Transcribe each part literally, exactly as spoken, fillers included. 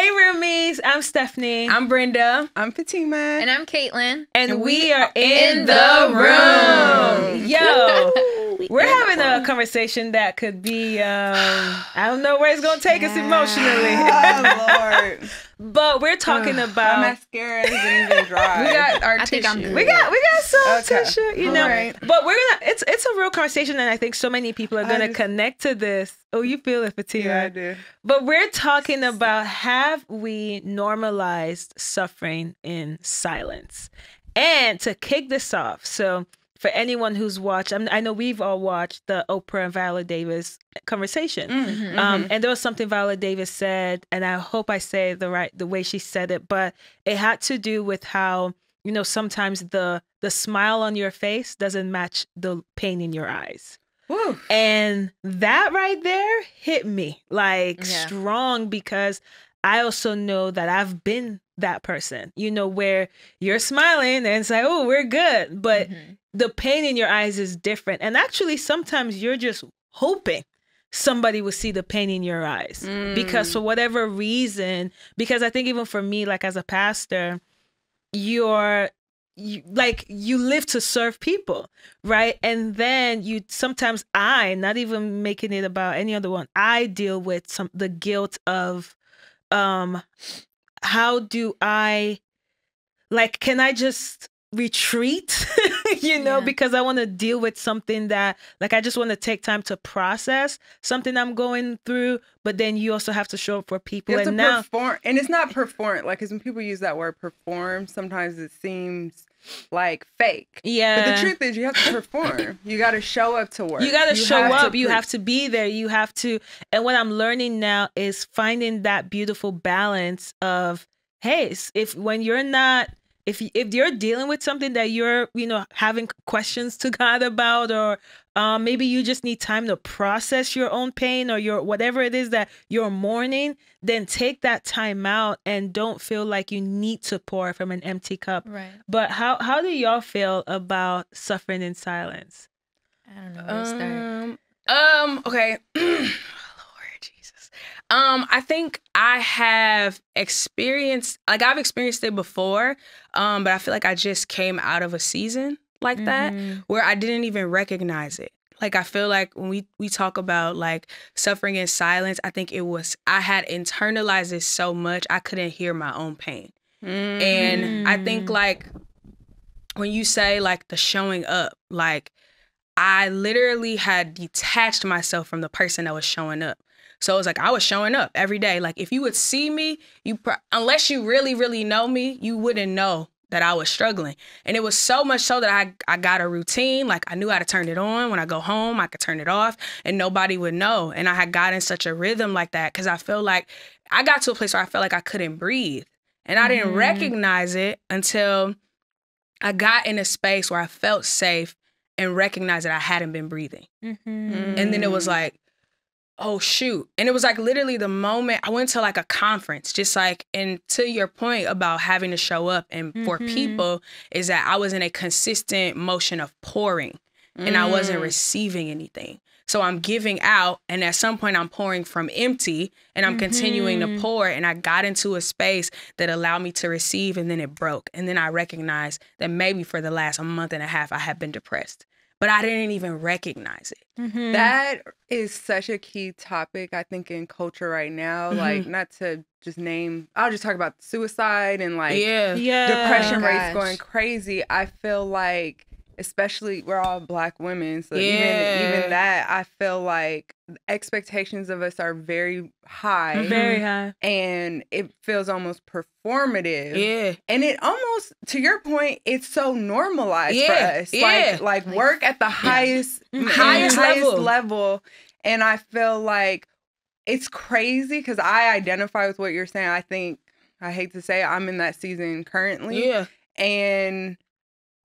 Hey, roomies. I'm Stephanie. I'm Brenda. I'm Fatima. And I'm Caitlin. And, and we, we are in, in the room. room. Yo, we we're having a conversation that could be, um, I don't know where it's going to take us emotionally. Oh, Lord. But we're talking Ugh, about... My mascara isn't even dry. We got our I tissue. We got, we got some okay. tissue, you All know. Right. But we're going to... It's it's a real conversation, and I think so many people are going to connect to this. Oh, you feel it, Fatima. Yeah, I do. But we're talking about, have we normalized suffering in silence? And to kick this off, so... For anyone who's watched, I, mean, I know we've all watched the Oprah and Viola Davis conversation. Mm-hmm, um, mm-hmm. And there was something Viola Davis said, and I hope I say the right the way she said it, but it had to do with how, you know, sometimes the the smile on your face doesn't match the pain in your eyes. Woo. And that right there hit me like yeah. strong, because I also know that I've been that person, you know, where you're smiling and it's like, oh, we're good. But mm-hmm. the pain in your eyes is different. And actually, sometimes you're just hoping somebody will see the pain in your eyes mm. because for whatever reason, because I think even for me, like as a pastor, you're you, like you live to serve people. Right. And then you sometimes I not even making it about any other one. I deal with some the guilt of um how do I, like, can I just retreat, you know, yeah. because I want to deal with something that, like, I just want to take time to process something I'm going through, but then you also have to show up for people. And now, perform, and it's not perform, like, because when people use that word perform, sometimes it seems like fake. Yeah. But the truth is you have to perform. You got to show up to work. You got to show up. You have to be there. You have to. And what I'm learning now is finding that beautiful balance of, hey, if when you're not, if if you're dealing with something that you're, you know, having questions to God about, or um, maybe you just need time to process your own pain or your whatever it is that you're mourning, then take that time out and don't feel like you need to pour from an empty cup. Right. But how how do y'all feel about suffering in silence? I don't know where to start. Um. um okay. Um, I think I have experienced, like I've experienced it before, um, but I feel like I just came out of a season like mm-hmm. that where I didn't even recognize it. Like, I feel like when we, we talk about like suffering in silence, I think it was, I had internalized it so much, I couldn't hear my own pain. Mm-hmm. And I think like when you say like the showing up, like I literally had detached myself from the person that was showing up. So it was like, I was showing up every day. Like, if you would see me, you pro unless you really, really know me, you wouldn't know that I was struggling. And it was so much so that I, I got a routine. Like, I knew how to turn it on. When I go home, I could turn it off and nobody would know. And I had gotten such a rhythm like that because I feel like I got to a place where I felt like I couldn't breathe. And I didn't mm. recognize it until I got in a space where I felt safe and recognized that I hadn't been breathing. Mm-hmm. Mm. And then it was like, oh, shoot. And it was like literally the moment I went to like a conference, just like, and to your point about having to show up and mm-hmm. for people is that I was in a consistent motion of pouring mm. and I wasn't receiving anything. So I'm giving out and at some point I'm pouring from empty and I'm mm-hmm. continuing to pour. And I got into a space that allowed me to receive and then it broke. And then I recognized that maybe for the last month and a half I had been depressed. But I didn't even recognize it. Mm-hmm. That is such a key topic, I think, in culture right now. Mm-hmm. Like, not to just name, I'll just talk about suicide and like yeah. Yeah. depression oh rates going crazy. I feel like, especially we're all Black women, so yeah. even, even that, I feel like expectations of us are very high. Very high. And it feels almost performative. Yeah. And it almost, to your point, it's so normalized yeah. for us. Yeah. Like, like work at the highest, yeah. highest, highest level. level. And I feel like it's crazy because I identify with what you're saying. I think, I hate to say it, I'm in that season currently. Yeah. And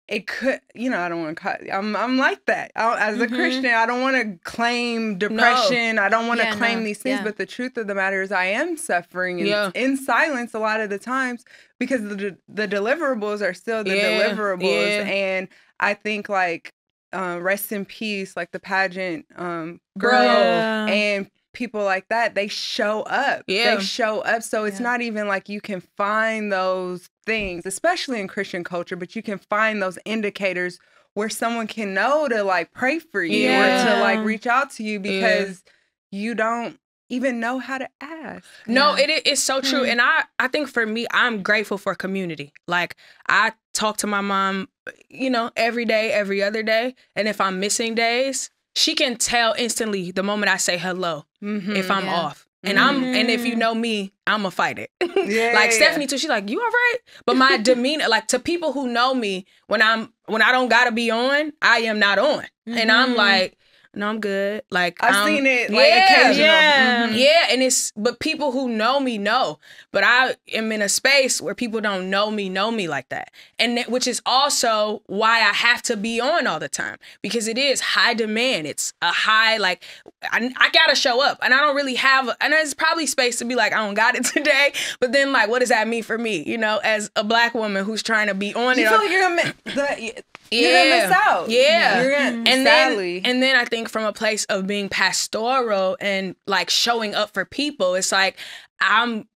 it could, you know, I don't want to call, I'm, I'm like that. I, as a mm-hmm. Christian, I don't want to claim depression. No. I don't want to yeah, claim no. these things. Yeah. But the truth of the matter is I am suffering in, yeah. in silence a lot of the times because the, the deliverables are still the yeah. deliverables. Yeah. And I think like, uh, rest in peace, like the pageant um, girl yeah. and people like that, they show up. Yeah. They show up. So it's yeah. not even like you can find those things, especially in Christian culture, but you can find those indicators where someone can know to like pray for you yeah. or to like reach out to you because yeah. you don't even know how to ask. No, yeah. it, it's so true. Mm. And I, I think for me, I'm grateful for community. Like I talk to my mom, you know, every day, every other day. And if I'm missing days, she can tell instantly the moment I say hello mm-hmm. if I'm yeah. off. And mm-hmm. I'm and if you know me, I'ma fight it. Yeah, like yeah. Stephanie too, she's like, you all right? But my demeanor, like to people who know me, when I'm when I don't gotta be on, I am not on. Mm-hmm. And I'm like, no, I'm good. Like I've I'm, seen it like yeah, occasional. Yeah. Mm-hmm. yeah. And it's but people who know me know. But I am in a space where people don't know me, know me like that. And that, which is also why I have to be on all the time. Because it is high demand. It's a high, like I, I gotta show up. And I don't really have a, and there's probably space to be like, I don't got it today. But then like, what does that mean for me? You know, as a black woman who's trying to be on you it. Feel all, like you're gonna the, You're yeah. gonna miss out. Yeah. You're gonna, and sadly. then and then I think from a place of being pastoral and like showing up for people, it's like I'm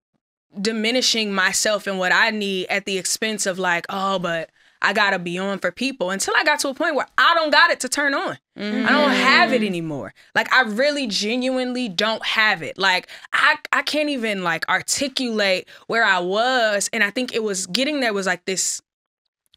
diminishing myself and what I need at the expense of like, oh, but I gotta be on for people, until I got to a point where I don't got it to turn on. Mm-hmm. I don't have it anymore. Like I really genuinely don't have it. Like I, I can't even like articulate where I was. And I think it was getting there was like this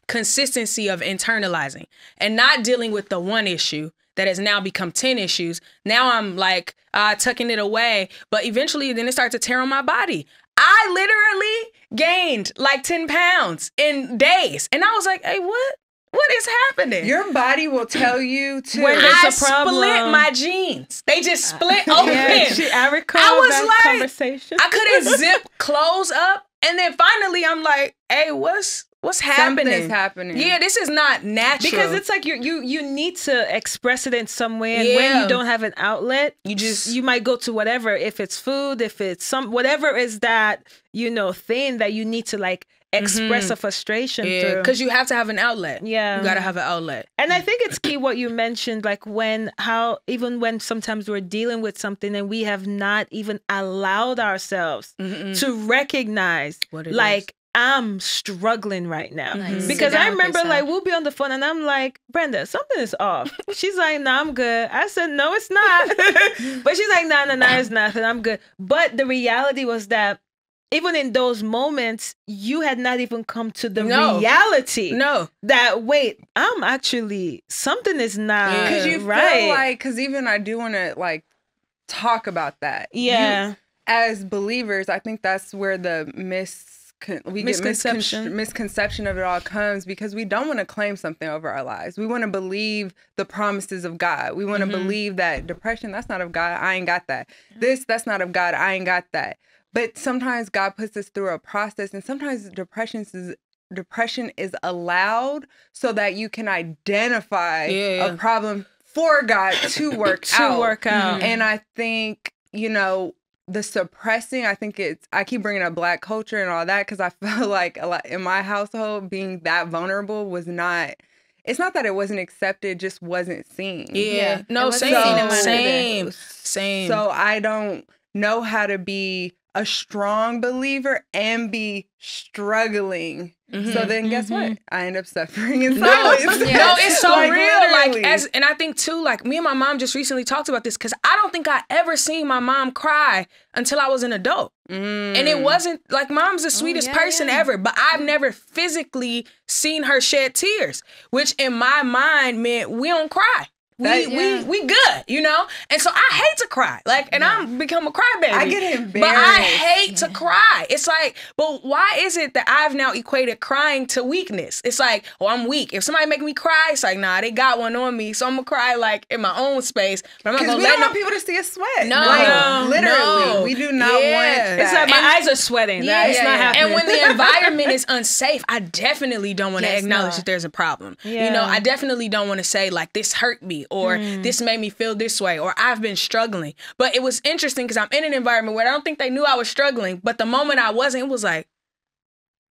consistency of internalizing and not dealing with the one issue that has now become ten issues. Now I'm like uh, tucking it away, but eventually then it starts to tear on my body. I literally gained like ten pounds in days. And I was like, hey, what? What is happening? Your body will tell you too. When there's I a problem. Split my jeans. They just split open. Yeah, she, I recall I was that like, conversation. I couldn't zip clothes up. And then finally I'm like, hey, what's What's happening? Something's happening. Yeah, this is not natural. Because it's like you you you need to express it in some way, and yeah. when you don't have an outlet, you just you might go to whatever. If it's food, if it's some whatever is that you know thing that you need to like express mm-hmm. a frustration yeah. through. Because you have to have an outlet. Yeah, you gotta have an outlet. And I think it's key what you mentioned, like when how even when sometimes we're dealing with something and we have not even allowed ourselves mm-mm. to recognize what it like. Is. I'm struggling right now. Nice. Because I remember like we'll be on the phone and I'm like, Brenda, something is off. She's like, no, nah, I'm good. I said, no, it's not. But she's like, no, no, no, it's nothing. I'm good. But the reality was that even in those moments, you had not even come to the no. reality. No. That, wait, I'm actually, something is not right. Because you right. feel like, because even I do want to like talk about that. Yeah. You, as believers, I think that's where the miss we misconception. get miscon misconception of it all comes, because we don't want to claim something over our lives. We want to believe the promises of God. We want to mm-hmm. believe that depression, that's not of God. I ain't got that. This, that's not of God. I ain't got that. But sometimes God puts us through a process, and sometimes depression is depression is allowed so that you can identify yeah. a problem for God to work to out. To work out. Mm-hmm. And I think, you know, the suppressing, I think it's, I keep bringing up black culture and all that because I feel like a lot in my household being that vulnerable was not, it's not that it wasn't accepted, just wasn't seen. Yeah. yeah. No, same, so, same, same. So I don't know how to be a strong believer and be struggling. Mm-hmm. So then guess mm-hmm. what? I end up suffering in silence. No, yes. no it's so like, real. Literally. Like as and I think too, like me and my mom just recently talked about this, because I don't think I ever seen my mom cry until I was an adult. Mm. And it wasn't like mom's the sweetest oh, yeah, person yeah. ever, but I've never physically seen her shed tears, which in my mind meant we don't cry. That, we, yeah. we we good, you know? And so I hate to cry. Like, and yeah. I'm become a crybaby. I get embarrassed. But I hate yeah. to cry. It's like, but why is it that I've now equated crying to weakness? It's like, oh, I'm weak. If somebody make me cry, it's like, nah, they got one on me. So I'm gonna cry like in my own space. But I'm not gonna we let don't want people to see us sweat. No, like, no literally. No. We do not yeah. want that. It's like my and, eyes are sweating. Yeah, it's yeah, not yeah. happening. And when the environment is unsafe, I definitely don't want to yes, acknowledge no. that there's a problem. Yeah. You know, I definitely don't want to say like this hurt me, or mm. this made me feel this way, or I've been struggling. But it was interesting because I'm in an environment where I don't think they knew I was struggling, but the moment I wasn't, it was like,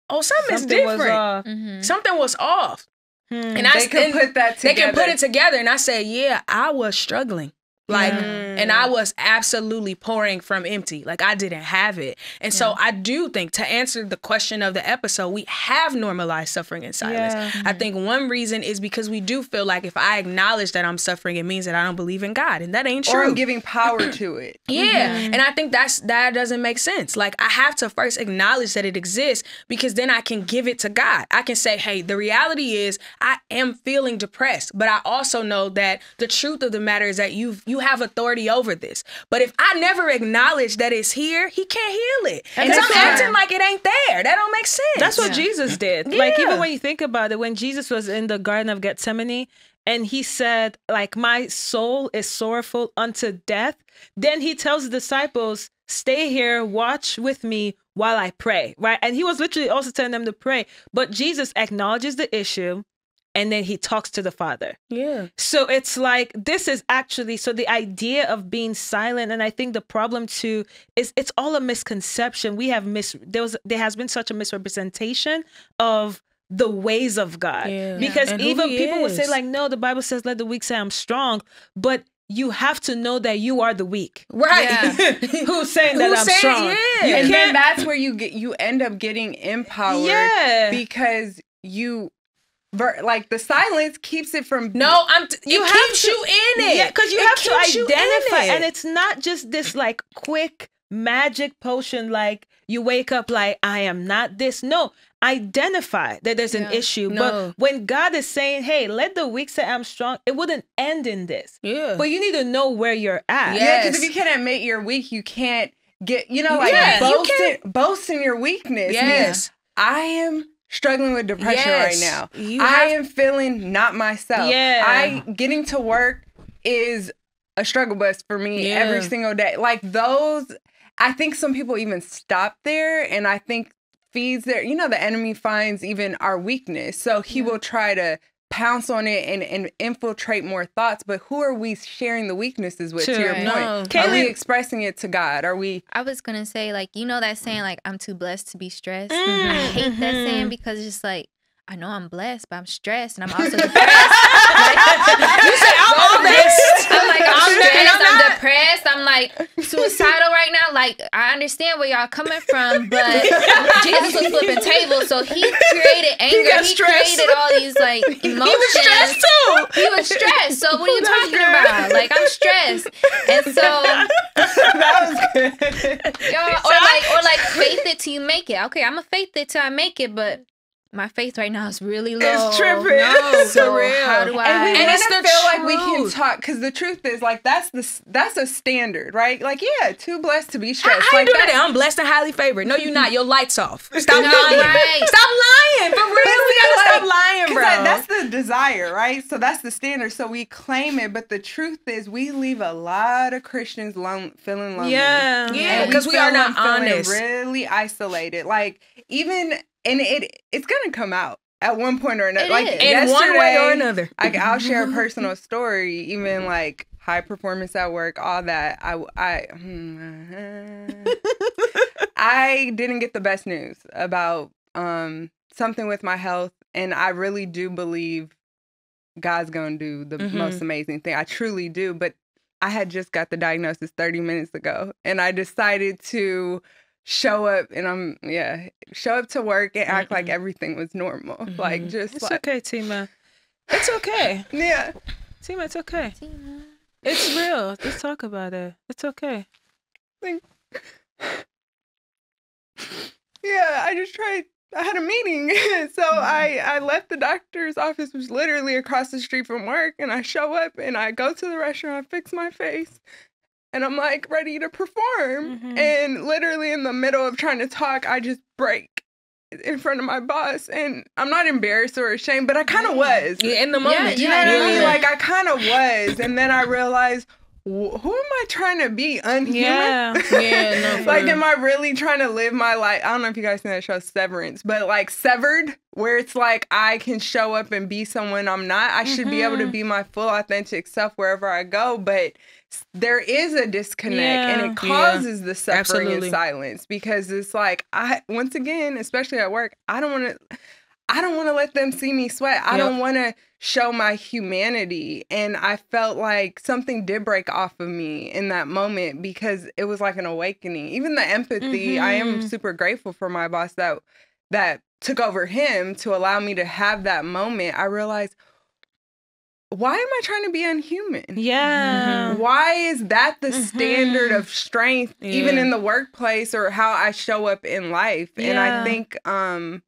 oh, something's something different. Was off. Mm-hmm. Something was off. Mm. And I, they can and put that together. They can put it together. And I said, yeah, I was struggling. Like, mm. and I was absolutely pouring from empty. Like, I didn't have it. And yeah. so I do think, to answer the question of the episode, we have normalized suffering in silence. Yeah. I think one reason is because we do feel like if I acknowledge that I'm suffering, it means that I don't believe in God. And that ain't true. Or I'm giving power to it. Yeah. Mm-hmm. And I think that's that doesn't make sense. Like, I have to first acknowledge that it exists, because then I can give it to God. I can say, hey, the reality is I am feeling depressed, but I also know that the truth of the matter is that you've you have authority over this. But if I never acknowledge that it's here, he can't heal it. Because I'm fair. acting like it ain't there. That don't make sense. That's what yeah. Jesus did. Yeah. Like, even when you think about it, when Jesus was in the Garden of Gethsemane and he said, like, my soul is sorrowful unto death, then he tells the disciples, stay here, watch with me while I pray, right? And he was literally also telling them to pray. But Jesus acknowledges the issue, and then he talks to the Father. Yeah. So it's like, this is actually, so the idea of being silent, and I think the problem too, is it's all a misconception. We have mis, there was, there has been such a misrepresentation of the ways of God. Yeah. Because and even people is. would say like, no, the Bible says, let the weak say I'm strong. But you have to know that you are the weak, right? Yeah. Who's saying that Who's I'm saying, strong? Yeah. You and can't... then that's where you get, you end up getting empowered, yeah. because you, like, the silence keeps it from. No, I'm. T you it have keeps to, you in it. Yeah, because you it have to identify, it. and it's not just this like quick magic potion. Like, you wake up like, I am not this. No. Identify that there's yeah. an issue. No. But when God is saying, hey, let the weak say I'm strong, it wouldn't end in this. Yeah. But you need to know where you're at. Yeah, because if you can't admit you're weak, you can't get, you know, like yeah, boast, you can... it, boast in your weakness. Yes. Yeah. I am struggling with depression yes. right now. You I have... am feeling not myself. Yeah. I getting to work is a struggle bus for me yeah. every single day. Like, those, I think some people even stop there, and I think feeds there, you know, the enemy finds even our weakness. So he yeah. will try to pounce on it and, and infiltrate more thoughts. But who are we sharing the weaknesses with, sure, to your right. point? No. Are we expressing it to God? Are we? I was going to say, like, you know, that saying, like, I'm too blessed to be stressed. Mm-hmm. I hate mm-hmm. that saying, because it's just like, I know I'm blessed, but I'm stressed, and I'm also depressed. Like, you said I'm all this. I'm like, I'm stressed, and I'm, I'm depressed, I'm like suicidal right now. Like, I understand where y'all coming from, but Jesus was flipping tables, so he created anger. He, he created all these like emotions. He was stressed too. He was stressed. So what are you talking about? Like, I'm stressed, and so that was good. Or like, or like, faith it till you make it. Okay, I'm a faith it till I make it, but my faith right now is really low. It's tripping. No, so real. How do I? And, and it's the feel truth. Like we can talk, because the truth is, like, that's the that's a standard, right? Like, yeah, too blessed to be stressed. I, I like do that. That. I'm blessed and highly favored. No, you're not. Your light's off. Stop no, lying. Right. Stop lying. For real, we gotta like, stop lying, bro. I, that's the desire, right? So that's the standard. So we claim it, but the truth is, we leave a lot of Christians lone, feeling lonely. Yeah, yeah, because we, we are not honest. Really isolated. Like, even. And it it's gonna come out at one point or another. It like in one way or another. Like, I'll share a personal story, even like high performance at work, all that. I I I didn't get the best news about um something with my health, and I really do believe God's gonna do the mm-hmm. most amazing thing. I truly do. But I had just got the diagnosis thirty minutes ago, and I decided to show up, and I'm yeah show up to work and act mm-mm. like everything was normal. Mm-hmm. Like, just it's like, okay, Tima, it's okay. Yeah, Tima, it's okay. Tima. It's real. Let's talk about it. It's okay. Like, yeah, I just tried. I had a meeting, so mm-hmm. I I left the doctor's office, which was literally across the street from work, and I show up and I go to the restaurant, I fix my face. And I'm like ready to perform. Mm-hmm. And literally in the middle of trying to talk, I just break in front of my boss. And I'm not embarrassed or ashamed, but I kind of was. Yeah, in the moment. Yeah, yeah, you know what I mean? Like, I kind of was. And then I realized, who am I trying to be? Unhuman? Yeah. Yeah, no, like, am I really trying to live my life? I don't know if you guys seen that show Severance, but like Severed, where it's like I can show up and be someone I'm not. I mm-hmm. should be able to be my full authentic self wherever I go. But there is a disconnect, yeah. and it causes yeah. the suffering Absolutely. And silence, because it's like, I once again, especially at work, I don't want to... I don't want to let them see me sweat. I yep. don't want to show my humanity. And I felt like something did break off of me in that moment, because it was like an awakening. Even the empathy, mm-hmm. I am super grateful for my boss that that took over him to allow me to have that moment. I realized, why am I trying to be unhuman? Yeah. Mm-hmm. Why is that the mm-hmm. standard of strength, yeah. even in the workplace or how I show up in life? Yeah. And I think, um,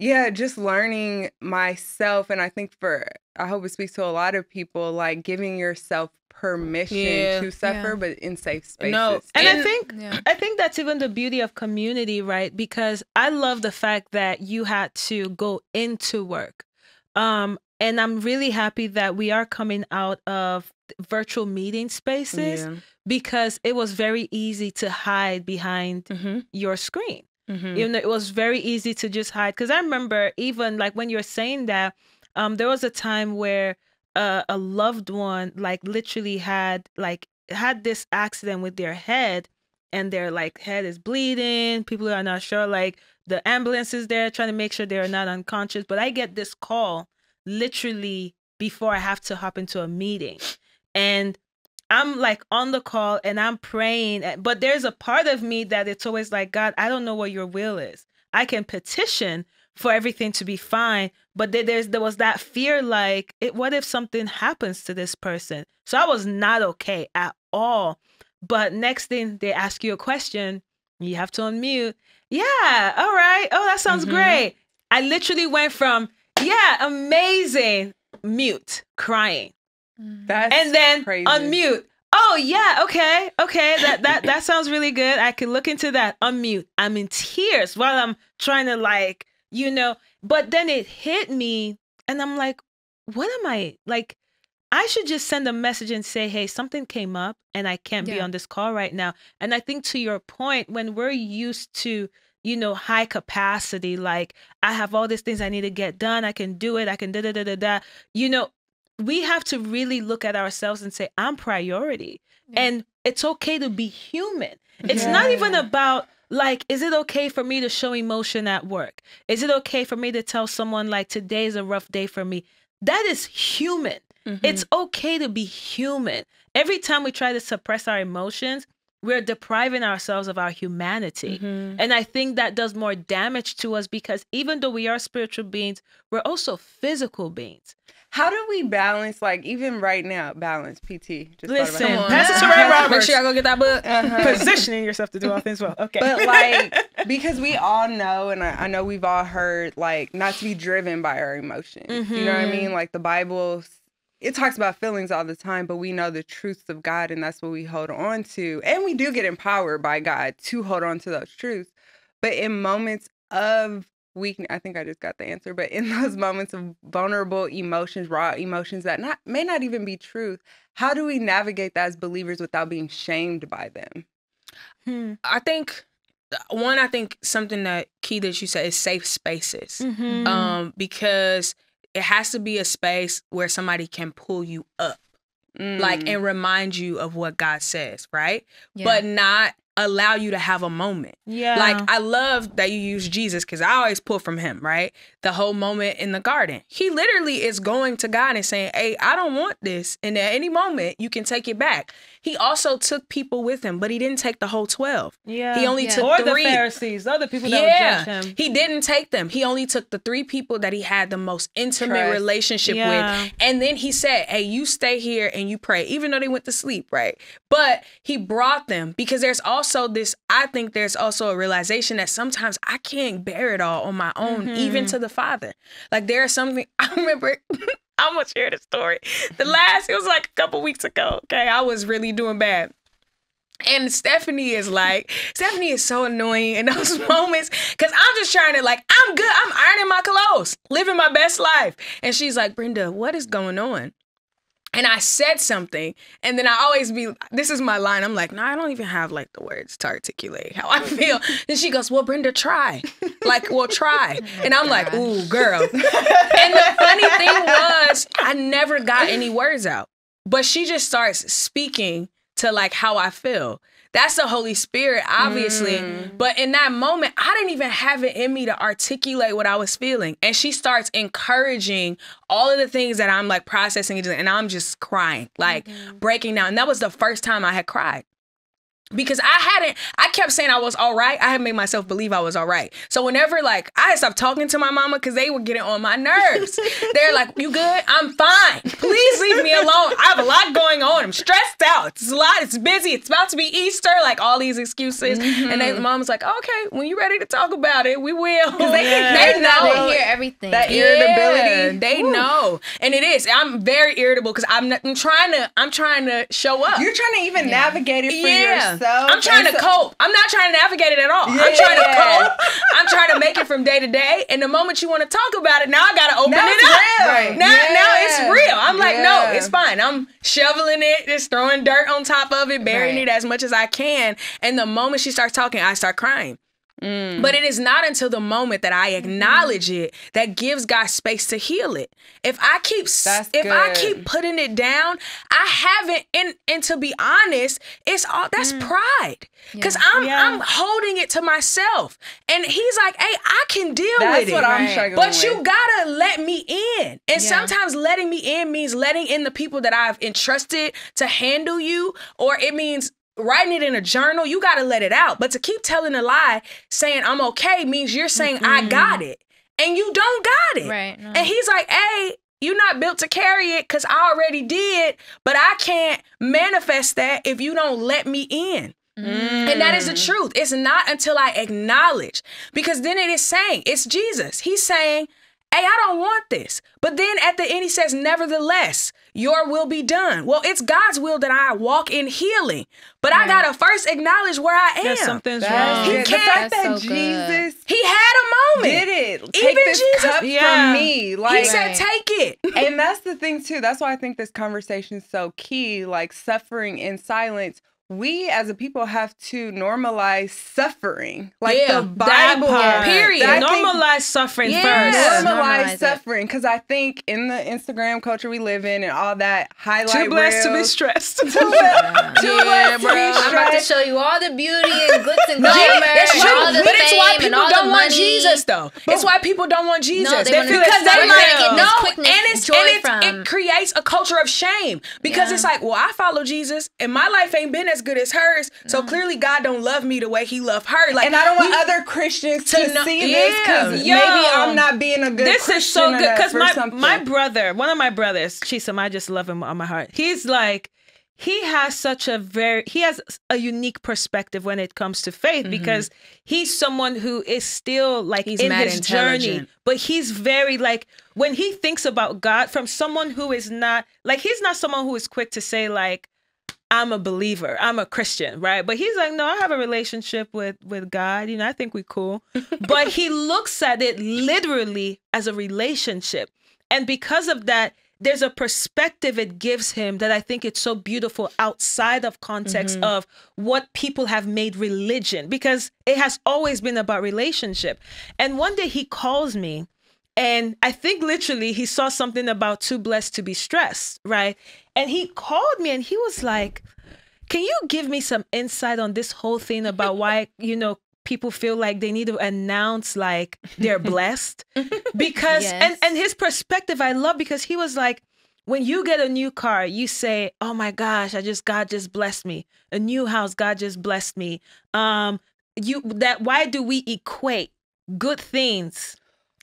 yeah, just learning myself. And I think for, I hope it speaks to a lot of people, like giving yourself permission yeah. to suffer, yeah. but in safe spaces. No. And, and I think, yeah. I think that's even the beauty of community, right? Because I love the fact that you had to go into work. Um, And I'm really happy that we are coming out of virtual meeting spaces yeah. because it was very easy to hide behind mm-hmm. your screen. Mm-hmm. You know, it was very easy to just hide. Because I remember even like when you're saying that, um, there was a time where uh, a loved one like literally had like had this accident with their head, and their like head is bleeding. People are not sure. Like the ambulance is there trying to make sure they're not unconscious. But I get this call literally before I have to hop into a meeting, and I'm like on the call and I'm praying, but there's a part of me that it's always like, God, I don't know what your will is. I can petition for everything to be fine, but there's there was that fear like, it, what if something happens to this person? So I was not okay at all. But next thing they ask you a question, you have to unmute. Yeah, all right. Oh, that sounds mm-hmm. great. I literally went from yeah, amazing, mute, crying. That's and then crazy. Unmute. Oh yeah, okay, okay, that that that sounds really good. I could look into that. Unmute. I'm in tears while I'm trying to like, you know, but then it hit me and I'm like, what am I? Like, I should just send a message and say, hey, something came up and I can't yeah. be on this call right now. And I think to your point, when we're used to, you know, high capacity, like I have all these things I need to get done. I can do it. I can da da da da da. You know, we have to really look at ourselves and say, I'm priority. Yeah. And it's okay to be human. It's yeah. not even about like, is it okay for me to show emotion at work? Is it okay for me to tell someone like today is a rough day for me? That is human. Mm-hmm. It's okay to be human. Every time we try to suppress our emotions, we're depriving ourselves of our humanity. Mm-hmm. And I think that does more damage to us, because even though we are spiritual beings, we're also physical beings. How do we balance, like even right now, balance, P T? Just listen, Pastor Terrell Roberts. Make sure y'all go get that book. Uh-huh. Positioning yourself to do all things well. Okay. But like, because we all know, and I, I know we've all heard, like not to be driven by our emotions. Mm-hmm. You know what I mean? Like the Bible, it talks about feelings all the time, but we know the truths of God, and that's what we hold on to. And we do get empowered by God to hold on to those truths. But in moments of weakness, I think I just got the answer, but in those moments of vulnerable emotions, raw emotions that not may not even be truth, how do we navigate that as believers without being shamed by them? Hmm. I think... One, I think something that key that you said is safe spaces, mm-hmm. um, because it has to be a space where somebody can pull you up, mm. like, and remind you of what God says, right? Yeah. But not allow you to have a moment. Yeah. Like, I love that you use Jesus, because I always pull from him, right? The whole moment in the garden. He literally is going to God and saying, hey, I don't want this. And at any moment, you can take it back. He also took people with him, but he didn't take the whole twelve. Yeah. He only yeah. took or three. Or the Pharisees, other people that yeah. would judge him. He didn't take them. He only took the three people that he had the most intimate Trust. relationship yeah. with. And then he said, hey, you stay here and you pray, even though they went to sleep, right? But he brought them, because there's all Also, this I think there's also a realization that sometimes I can't bear it all on my own, mm-hmm. even to the Father. Like there is something I remember. I'm gonna share this story. The last it was like a couple weeks ago. Okay, I was really doing bad, and Stephanie is like, Stephanie is so annoying in those moments, because I'm just trying to like, I'm good. I'm ironing my clothes, living my best life, and she's like, Brenda, what is going on? And I said something, and then I always be, this is my line. I'm like, no, I don't even have like the words to articulate how I feel. And she goes, well, Brenda, try. Like, well, try. And I'm like, ooh, girl. And the funny thing was, I never got any words out. But she just starts speaking to like how I feel. That's the Holy Spirit, obviously. Mm. But in that moment, I didn't even have it in me to articulate what I was feeling. And she starts encouraging all of the things that I'm like processing, and I'm just crying, like mm-hmm. breaking down. And that was the first time I had cried. Because I hadn't, I kept saying I was all right. I had made myself believe I was all right. So whenever, like, I had stopped talking to my mama because they were getting on my nerves. They're like, you good? I'm fine. Please leave me alone. I have a lot going on. I'm stressed out. It's a lot. It's busy. It's about to be Easter. Like, all these excuses. Mm-hmm. And then mom's like, oh, okay, when you're ready to talk about it, we will. Because they, yeah. they know. They hear everything. That yeah. irritability. They Ooh. Know. And it is. I'm very irritable because I'm, I'm trying to, I'm trying to show up. You're trying to even yeah. navigate it for yeah. yourself. I'm trying to cope. I'm not trying to navigate it at all. Yeah. I'm trying to cope. I'm trying to make it from day to day. And the moment you want to talk about it, now I got to open now it up. Right. Now, yeah. now it's real. I'm like, yeah. no, it's fine. I'm shoveling it, just throwing dirt on top of it, burying right. it as much as I can. And the moment she starts talking, I start crying. Mm. But it is not until the moment that I acknowledge mm. it that gives God space to heal it. If I keep That's if good. I keep putting it down, I haven't. And and to be honest, it's all that's mm. pride, because yeah. I'm yeah. I'm holding it to myself. And He's like, hey, I can deal that's with it. That's what I'm struggling But with. You gotta let me in. And yeah. sometimes letting me in means letting in the people that I've entrusted to handle you, or it means writing it in a journal. You got to let it out. But to keep telling a lie, saying I'm okay, means you're saying mm-hmm. I got it, and you don't got it. Right. No. And He's like, hey, you're not built to carry it because I already did, but I can't manifest that if you don't let me in. Mm. And that is the truth. It's not until I acknowledge, because then it is saying, it's Jesus. He's saying, hey, I don't want this. But then at the end, He says, nevertheless, your will be done. Well, it's God's will that I walk in healing. But right. I got to first acknowledge where I am. That something's wrong. He yeah, can't. The fact that so Jesus good. He had a moment. Did it. Take Even this Jesus, cup yeah. from me. Like, He said, right. take it. And that's the thing, too. That's why I think this conversation is so key. Like, suffering in silence. We as a people have to normalize suffering, like yeah, the Bible. That part. Period. That normalize think, suffering yeah, first. Normalize, normalize suffering, because I think in the Instagram culture we live in and all that highlight too blessed reels, to be stressed. Too yeah. blessed yeah, to be stressed. I'm about to show you all the beauty and glitz and glamour. That's true. All the but it's why people don't want money. Jesus, though. It's why people don't want Jesus. No, they they feel because they like no, and it's and it's, from. It creates a culture of shame because yeah. it's like, well, I follow Jesus and my life ain't been as good as hers, so mm. clearly God don't love me the way He loved her. Like, and I don't want we, other Christians to, to know, see yeah, this because maybe I'm not being a good this Christian. This is so good because my something. my brother, one of my brothers, Chisholm, I just love him on my heart. He's like, he has such a very he has a unique perspective when it comes to faith, mm-hmm. because he's someone who is still like he's in his journey, but he's very like when he thinks about God from someone who is not like he's not someone who is quick to say like, I'm a believer, I'm a Christian, right? But he's like, no, I have a relationship with, with God. You know, I think we're cool. But he looks at it literally as a relationship. And because of that, there's a perspective it gives him that I think it's so beautiful outside of context mm-hmm. of what people have made religion, because it has always been about relationship. And one day he calls me and I think literally he saw something about too blessed to be stressed, right? And he called me and he was like, can you give me some insight on this whole thing about why, you know, people feel like they need to announce like they're blessed? Because, yes. and, and his perspective I love, because he was like, when you get a new car, you say, oh my gosh, I just, God just blessed me. A new house, God just blessed me. Um, you that why do we equate good things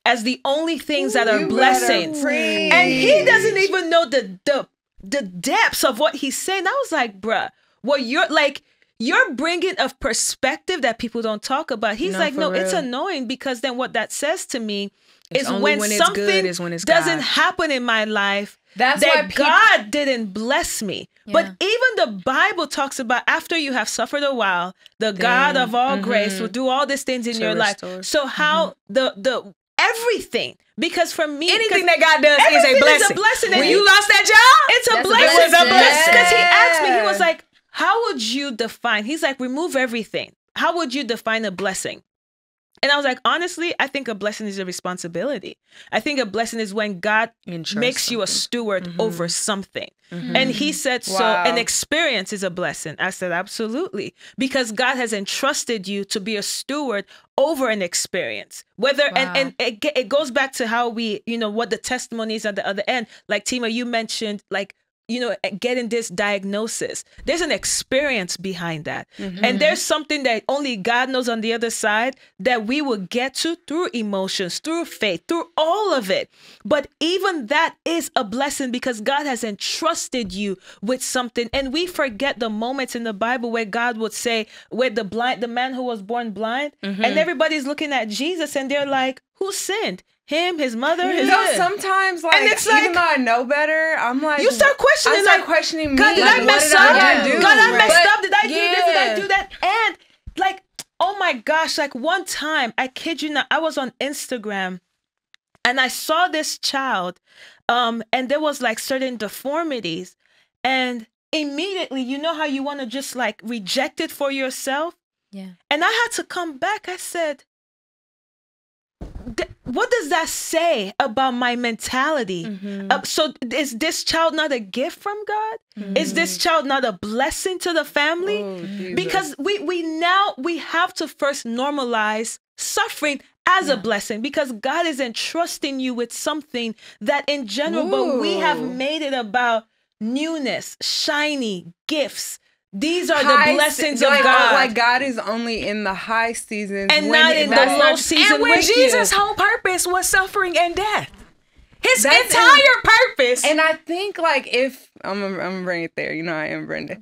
as the only things Ooh, that are blessings? And he doesn't even know the the the depths of what he's saying. I was like, bruh, well, you're like, you're bringing a perspective that people don't talk about. He's no, like, no, real. It's annoying, because then what that says to me it's is when, when something good, is when doesn't God. Happen in my life, That's that why people... God didn't bless me. Yeah. But even the Bible talks about after you have suffered a while, the Damn. God of all mm-hmm. grace will do all these things in to your restore. Life. So how mm-hmm. the the... Everything, because for me, anything that God does is a blessing. Is a blessing. When you lost that job, it's a blessing. It's a blessing. Because he asked me, he was like, "How would you define?" He's like, "Remove everything. How would you define a blessing?" And I was like, honestly, I think a blessing is a responsibility. I think a blessing is when God makes something. you a steward mm-hmm. over something. Mm-hmm. And he said, wow. so an experience is a blessing. I said, absolutely. Because God has entrusted you to be a steward over an experience. Whether, wow. and, and it, it goes back to how we, you know, what the testimony is at the other end. Like, Tima, you mentioned, like, you know, getting this diagnosis. There's an experience behind that. Mm-hmm. And there's something that only God knows on the other side that we will get to through emotions, through faith, through all of it. But even that is a blessing because God has entrusted you with something. And we forget the moments in the Bible where God would say, where the blind, the man who was born blind, mm-hmm. and everybody's looking at Jesus and they're like, who sinned? Him, his mother, his... You know, sometimes, like, and it's like, even though I know better, I'm like... You start questioning, I start like, questioning me. God, did like, I mess up? I yeah. do? God, I right. messed but, up. Did I do yeah. this? Did I do that? And, like, oh my gosh, like, one time, I kid you not, I was on Instagram, and I saw this child, um, and there was, like, certain deformities, and immediately, you know how you want to just, like, reject it for yourself? Yeah. And I had to come back. I said... What does that say about my mentality? Mm-hmm. Uh, so is this child not a gift from God? Mm-hmm. Is this child not a blessing to the family? Oh, because we, we now, we have to first normalize suffering as yeah. a blessing, because God is entrusting you with something that in general, Ooh. but we have made it about newness, shiny gifts. These are high the blessings of like, God. Like, God is only in the high seasons and not in the low season. And when Jesus' whole purpose was suffering and death, his That's entire it. purpose. And I think, like, if I'm, I'm gonna bring it there, you know, I am Brenda.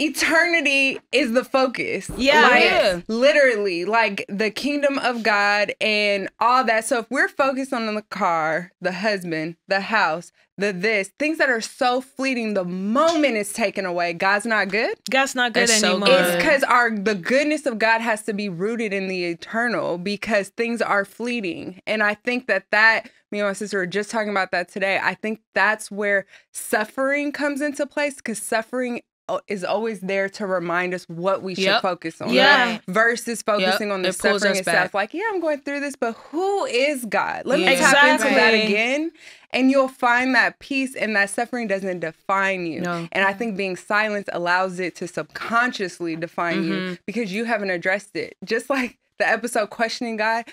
Eternity is the focus. Yeah, like, yeah, literally, like the kingdom of God and all that. So if we're focused on the car, the husband, the house, the this, things that are so fleeting, the moment is taken away. God's not good. God's not good it's anymore. So good. It's because our the goodness of God has to be rooted in the eternal, because things are fleeting. And I think that that, me and my sister were just talking about that today. I think that's where suffering comes into place, because suffering is always there to remind us what we should yep. focus on. Yeah. Right? Versus focusing yep. on the it suffering itself. Like, yeah, I'm going through this, but who is God? Let yeah. me exactly. tap into that again. And you'll find that peace, and that suffering doesn't define you. No. And I think being silenced allows it to subconsciously define mm-hmm. you, because you haven't addressed it. Just like the episode Questioning God,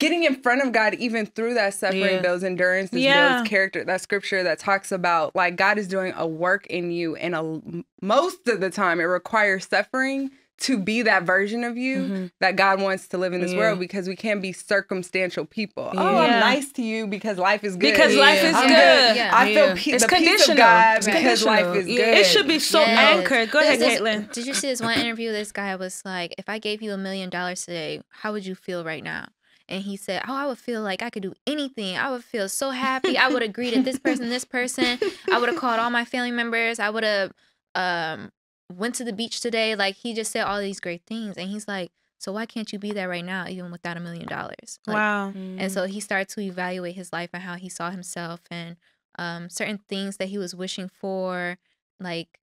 getting in front of God, even through that suffering, yeah. those endurances, yeah. those character, that scripture that talks about, like, God is doing a work in you. And a, most of the time it requires suffering to be that version of you mm-hmm. that God wants to live in this yeah. world, because we can't be circumstantial people. Yeah. Oh, I'm nice to you because life is good. Because yeah. life is I'm good. Yeah. I feel yeah. pe it's the peace of God it's because life is yeah. good. It should be so yeah. anchored. Go There's ahead, Caitlin. This, did you see this one interview? This guy was like, if I gave you a million dollars today, how would you feel right now? And he said, oh, I would feel like I could do anything. I would feel so happy. I would have greeted this person, this person. I would have called all my family members. I would have... Um, went to the beach today. Like, he just said all these great things, and he's like, so why can't you be that right now, even without a million dollars? Like, wow. Mm-hmm. And so he started to evaluate his life and how he saw himself, and um, certain things that he was wishing for, like,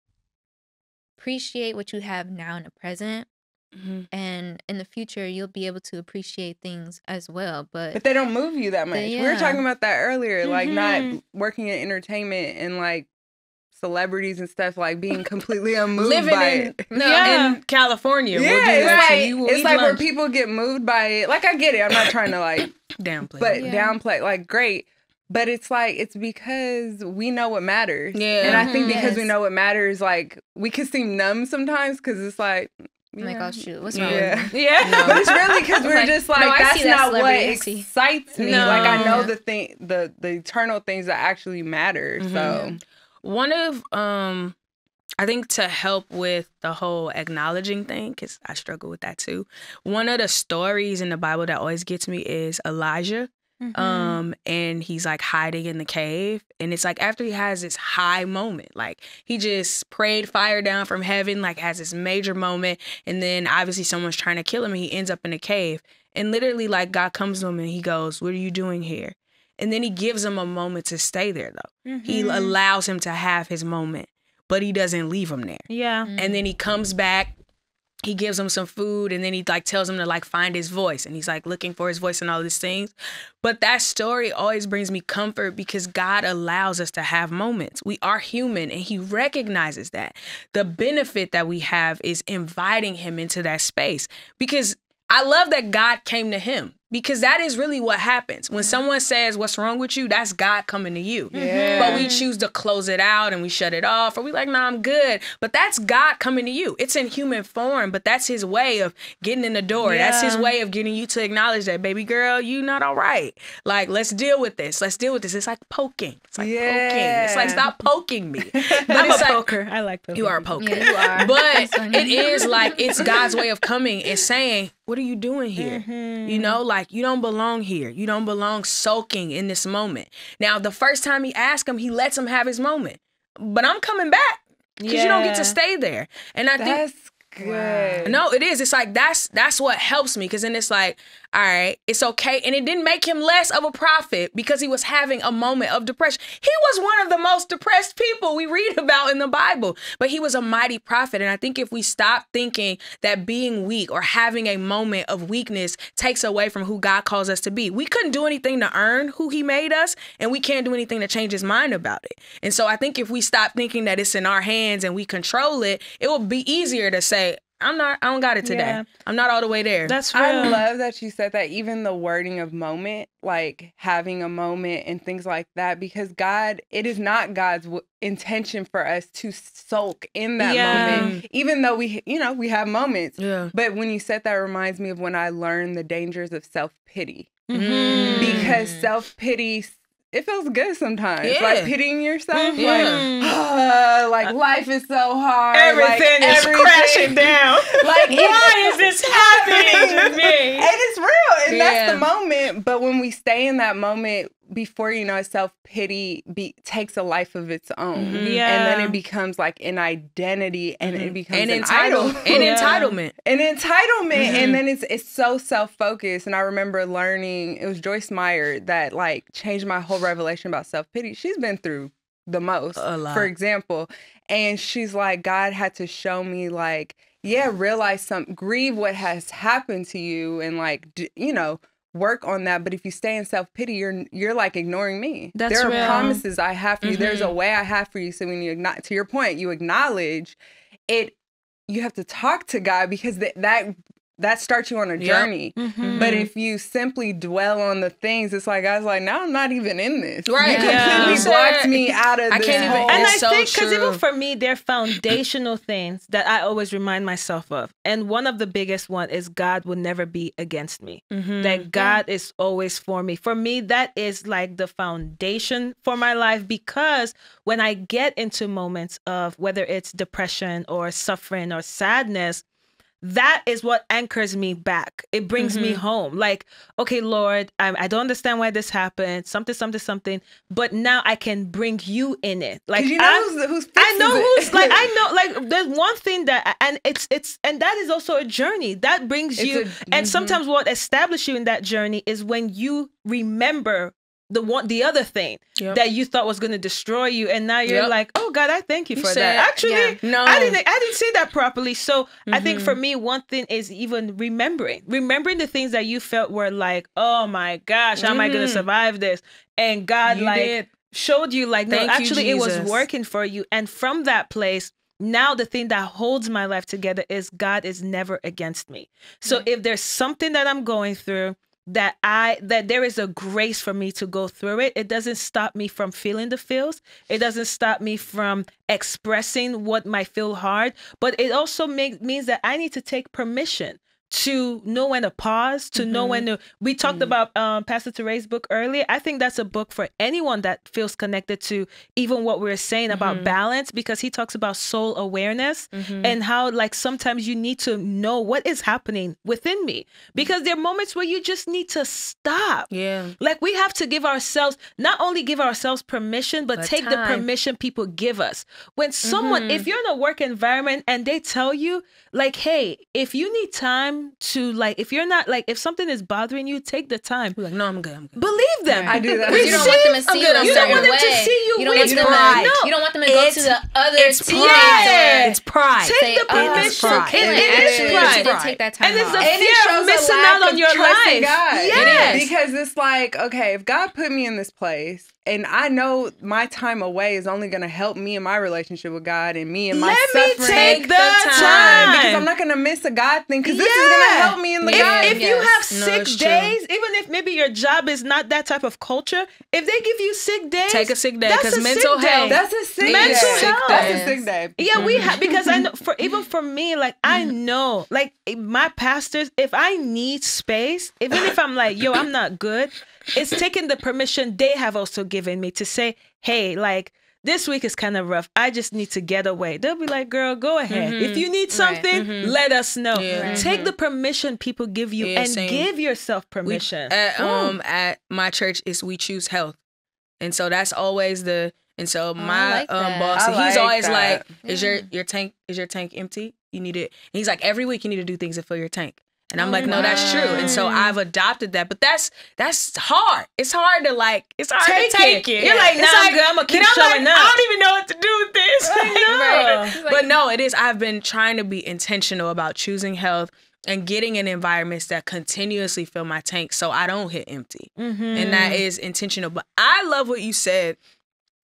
appreciate what you have now in the present. Mm-hmm. And in the future, you'll be able to appreciate things as well. But but they don't move you that much. But, yeah. We were talking about that earlier, mm-hmm. like not working in entertainment and like celebrities and stuff, like being completely unmoved Living by in, it. No, yeah. in California. Yeah, we'll do it's like, so you will it's like where people get moved by it. Like, I get it. I'm not trying to like downplay, but yeah. downplay, like, great. But it's like, it's because we know what matters. Yeah. And I mm-hmm, think because yes. we know what matters, like, we can seem numb sometimes, because it's like, I'm yeah. like, oh shoot, what's wrong? Yeah, with yeah. No. But it's really because we're like, just like, no, that's that not what excites me. No. Like, I know the thing, the the eternal things that actually matter. Mm-hmm. So. One of, um, I think to help with the whole acknowledging thing, because I struggle with that too, one of the stories in the Bible that always gets me is Elijah. Mm-hmm. Um, and he's like hiding in the cave. And it's like after he has this high moment, like he just prayed fire down from heaven, like has this major moment. And then obviously someone's trying to kill him and he ends up in a cave. And literally like God comes to him and he goes, what are you doing here? And then he gives him a moment to stay there, though. Mm-hmm. He allows him to have his moment, but he doesn't leave him there. Yeah. Mm-hmm. And then he comes back. he gives him some food, and then he like tells him to like find his voice, and he's like looking for his voice and all these things. But that story always brings me comfort because God allows us to have moments. We are human, and he recognizes that. The benefit that we have is inviting him into that space, because I love that God came to him, because that is really what happens. When someone says, what's wrong with you? That's God coming to you. Yeah. But we choose to close it out and we shut it off, or we like, nah, I'm good. But that's God coming to you. It's in human form, but that's his way of getting in the door. Yeah. That's his way of getting you to acknowledge that, baby girl, you not all right. Like, let's deal with this. Let's deal with this. It's like poking. It's like yeah. poking. It's like, stop poking me. But I'm it's a like, poker. I like poking. You are a poker. Yeah, you are. But it is like, it's God's way of coming and saying, what are you doing here? Mm-hmm. You know, like, Like, you don't belong here. You don't belong soaking in this moment. Now, the first time he asked him, he lets him have his moment. But I'm coming back because yeah. you don't get to stay there. And I that's think that's good. No, it is. It's like that's that's what helps me, because then it's like, all right, it's okay. And it didn't make him less of a prophet because he was having a moment of depression. He was one of the most depressed people we read about in the Bible, but he was a mighty prophet. And I think if we stop thinking that being weak or having a moment of weakness takes away from who God calls us to be, we couldn't do anything to earn who he made us, and we can't do anything to change his mind about it. And so I think if we stop thinking that it's in our hands and we control it, it will be easier to say, I'm not, I don't got it today. Yeah. I'm not all the way there. That's real. I love that you said that, even the wording of moment, like having a moment and things like that, because God, it is not God's w intention for us to soak in that yeah. moment, even though we, you know, we have moments. Yeah. But when you said that, it reminds me of when I learned the dangers of self-pity. Mm-hmm. Because self-pity, it feels good sometimes, yeah. like pitying yourself, mm-hmm. like, oh, like life is so hard, everything like, is everything. crashing down. Like, why is this happening to me? And it's real, and yeah. that's the moment. But when we stay in that moment, before you know, self pity be takes a life of its own, mm-hmm. yeah, and then it becomes like an identity, and mm-hmm. it becomes and an idol, and yeah. entitlement, and entitlement, mm-hmm. and then it's it's so self focused. And I remember learning, it was Joyce Meyer that like changed my whole revelation about self pity. She's been through the most, a lot. for example, and she's like, God had to show me like, yeah, realize some, grieve what has happened to you, and like, d you know. work on that. But if you stay in self-pity, you're you're like ignoring me. That's there are real. promises I have for you. Mm-hmm. There's a way I have for you. So when you acknowledge, to your point, you acknowledge it, you have to talk to God, because th that that starts you on a journey. Yep. Mm-hmm. But if you simply dwell on the things, it's like, I was like, now I'm not even in this. Right. You completely yeah. blocked me out of I this. Can't even, whole. And I so think, because even for me, there are foundational things that I always remind myself of. And one of the biggest one is God will never be against me. Mm-hmm. That God yeah. is always for me. For me, that is like the foundation for my life, because when I get into moments of whether it's depression or suffering or sadness, that is what anchors me back. It brings mm-hmm. me home. Like, okay, Lord, I, I don't understand why this happened. Something, something, something. But now I can bring you in it. Like, you know I'm, who's, who's I know it. who's like I know like there's one thing that and it's it's and that is also a journey that brings it's you. A, mm-hmm. And sometimes what establishes you in that journey is when you remember the one, the other thing yep. that you thought was going to destroy you, and now you're yep. like, "Oh God, I thank you, you for that." Actually, yeah. no, I didn't. I didn't say that properly. So mm-hmm. I think for me, one thing is even remembering, remembering the things that you felt were like, "Oh my gosh, how mm-hmm. am I going to survive this?" And God you like did. showed you, like, "No, thank actually, you, it was working for you." And from that place, now the thing that holds my life together is God is never against me. So mm-hmm. if there's something that I'm going through, that I that there is a grace for me to go through it. It doesn't stop me from feeling the feels. It doesn't stop me from expressing what might feel hard. But it also make, means that I need to take permission to know when to pause, to mm-hmm. know when to... We talked mm-hmm. about um, Pastor Teray's book earlier. I think that's a book for anyone that feels connected to even what we we're saying about mm-hmm. balance, because he talks about soul awareness mm-hmm. and how like sometimes you need to know what is happening within me, because there are moments where you just need to stop. Yeah. Like, we have to give ourselves, not only give ourselves permission, but, but take time. the permission people give us. When someone, mm-hmm. if you're in a work environment and they tell you like, hey, if you need time, time to, like, if you're not, like, if something is bothering you, take the time. We're like, no, I'm good. I'm good. Believe them. Right. I do that. You don't want them to see you. You don't want them to see you. You don't want them to. You don't want them to go to the other. It's pride. It's pride. Take the permission. It is pride. To take that time. And it's the fear of missing out on your life. Yes, because it's like, okay, if God put me in this place, and I know my time away is only going to help me in my relationship with God and me and my suffering. Let me take the time. Because I'm not going to miss a God thing, because yeah. this is going to help me in the if, God. If yes. you have sick no, days, true. even if maybe your job is not that type of culture, if they give you sick days, take a sick day, because mental health. That's a sick mental day. Mental health. That's a sick day. Yeah, we have, because I know, for, even for me, like, I know, like, my pastors, if I need space, even if I'm like, yo, I'm not good, it's taking the permission they have also given me to say, hey, like, this week is kind of rough. I just need to get away. They'll be like, girl, go ahead. Mm-hmm. If you need something, right. mm-hmm. let us know. Yeah. Right. Take the permission people give you yeah, and same. give yourself permission. We, at, um, at my church, is we choose health. And so that's always the, and so my oh, like um, boss, like he's always that. like, is yeah. your, your tank, is your tank empty? You need it. And he's like, every week you need to do things to fill your tank. And I'm oh, like, no, that's true. And so I've adopted that. But that's that's hard. It's hard to, like, it's hard take to take it. it. You're yeah. like, no, nah, like, I'm going to keep showing like, up. I don't even know what to do with this. Like, no. Right. But no, it is. I've been trying to be intentional about choosing health and getting in environments that continuously fill my tank so I don't hit empty. Mm-hmm. And that is intentional. But I love what you said.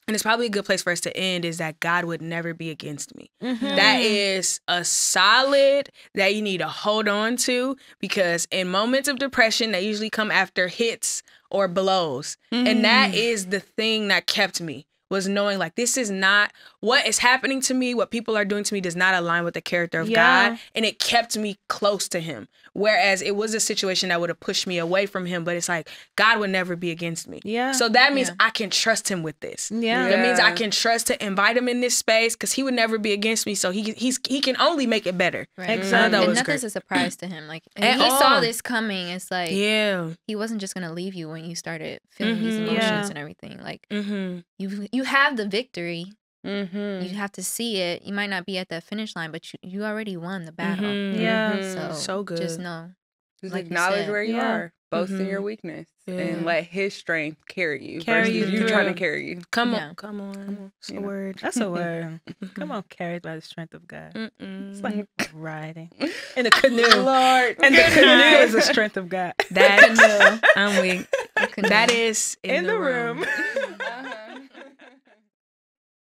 And it's probably a good place for us to end, is that God would never be against me. Mm-hmm. That is a solid that you need to hold on to, because in moments of depression, they usually come after hits or blows. Mm-hmm. And that is the thing that kept me, was knowing, like, this is not, what is happening to me, what people are doing to me does not align with the character of yeah. God. And it kept me close to him. Whereas it was a situation that would have pushed me away from him, but it's like, God would never be against me. Yeah. So that means yeah. I can trust him with this. Yeah. That means I can trust to invite him in this space, because he would never be against me. So he he's he can only make it better. Right. Exactly. And nothing's great. a surprise to him. Like, and he all. saw this coming. It's like, yeah, he wasn't just gonna leave you when you started feeling mm-hmm, these emotions yeah. and everything. Like, mm-hmm. you you have the victory. Mm-hmm. You have to see it. You might not be at that finish line, but you, you already won the battle. Mm-hmm. Yeah. Mm-hmm. So, so good. Just know. Just like acknowledge you said, where you yeah. are, both mm-hmm. in your weakness, yeah. and let his strength carry you. Carry versus you, you trying to carry you. Come yeah. on. Come on. Come on. That's you a know. word. That's a word. Come on, carried by the strength of God. Mm-mm. It's like riding in a canoe. Lord. And the canoe is the strength of God. That, I'm weak. That is in, in the, the room. room.